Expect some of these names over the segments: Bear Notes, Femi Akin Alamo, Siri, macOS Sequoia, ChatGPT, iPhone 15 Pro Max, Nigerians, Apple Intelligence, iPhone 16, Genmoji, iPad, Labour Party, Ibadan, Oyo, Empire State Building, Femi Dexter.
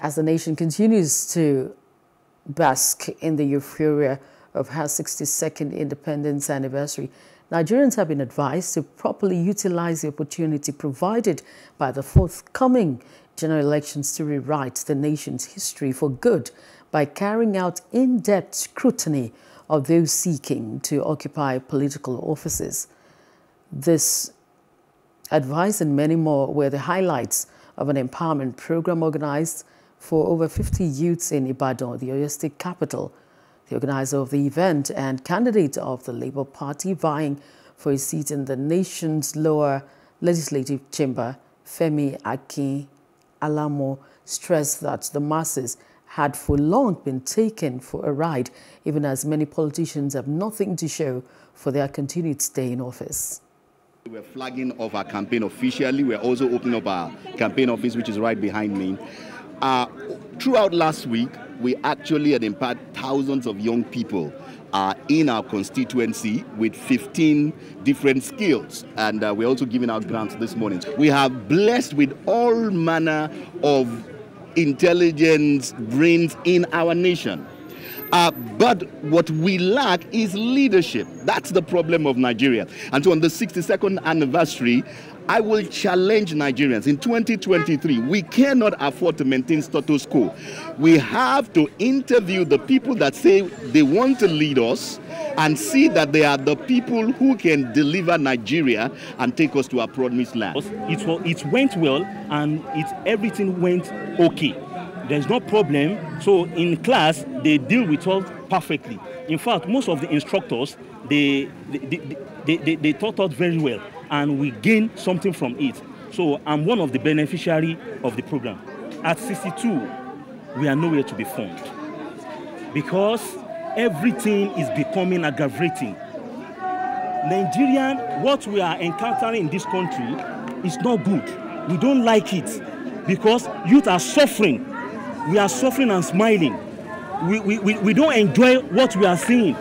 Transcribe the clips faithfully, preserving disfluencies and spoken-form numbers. as the nation continues to bask in the euphoria of her sixty-second independence anniversary, Nigerians have been advised to properly utilize the opportunity provided by the forthcoming general elections to rewrite the nation's history for good by carrying out in-depth scrutiny of those seeking to occupy political offices. This advice and many more were the highlights of an empowerment program organized for over fifty youths in Ibadan, the Oyo State capital. The organizer of the event and candidate of the Labour Party vying for a seat in the nation's lower legislative chamber, Femi Akin Alamo, stressed that the masses had for long been taken for a ride, even as many politicians have nothing to show for their continued stay in office. We're flagging off our campaign officially. We're also opening up our campaign office, which is right behind me. Uh, throughout last week, we actually had empowered thousands of young people uh, in our constituency with fifteen different skills. And uh, we're also giving out grants this morning. We are blessed with all manner of intelligence brains in our nation. Uh, but what we lack is leadership. That's the problem of Nigeria. And so on the sixty-second anniversary, I will challenge Nigerians. In twenty twenty-three, we cannot afford to maintain status quo. We have to interview the people that say they want to lead us and see that they are the people who can deliver Nigeria and take us to our promised land. It, it went well and it, everything went okay. There's no problem. So in class, they deal with us perfectly. In fact, most of the instructors, they, they, they, they, they, they taught us very well, and we gain something from it. So I'm one of the beneficiaries of the program. At sixty-two, we are nowhere to be found because everything is becoming aggravating. Nigerian, what we are encountering in this country is not good. We don't like it because youth are suffering. We are suffering and smiling. We, we, we, we don't enjoy what we are seeing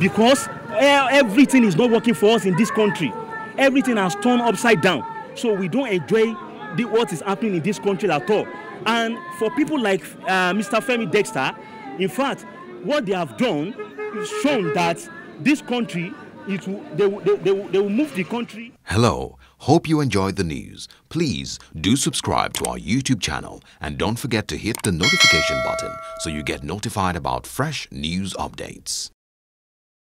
because everything is not working for us in this country. Everything has turned upside down. So we don't enjoy the, what is happening in this country at all. And for people like uh, Mister Femi Dexter, in fact, what they have done is shown that this country, it will, they, they, they, will, they will move the country. Hello, hope you enjoyed the news. Please do subscribe to our YouTube channel and don't forget to hit the notification button so you get notified about fresh news updates.